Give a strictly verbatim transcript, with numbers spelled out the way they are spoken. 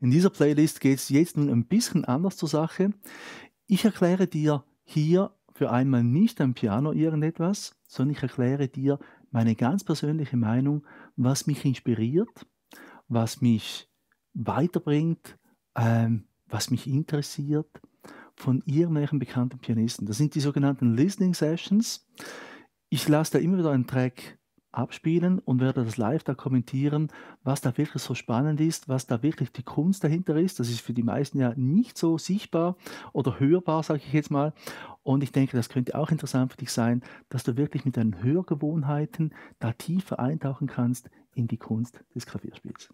In dieser Playlist geht es jetzt nun ein bisschen anders zur Sache. Ich erkläre dir hier für einmal nicht am Piano irgendetwas, sondern ich erkläre dir meine ganz persönliche Meinung, was mich inspiriert, was mich weiterbringt, ähm, was mich interessiert von irgendwelchen bekannten Pianisten. Das sind die sogenannten Listening Sessions. Ich lasse da immer wieder einen Track abspielen und werde das live da kommentieren, was da wirklich so spannend ist, was da wirklich die Kunst dahinter ist. Das ist für die meisten ja nicht so sichtbar oder hörbar, sage ich jetzt mal. Und ich denke, das könnte auch interessant für dich sein, dass du wirklich mit deinen Hörgewohnheiten da tiefer eintauchen kannst in die Kunst des Klavierspiels.